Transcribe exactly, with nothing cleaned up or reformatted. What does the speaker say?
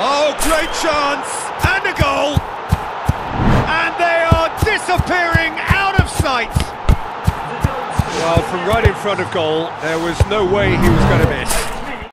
Oh, great chance! And a goal! And they are disappearing out of sight! Well, from right in front of goal, there was no way he was going to miss.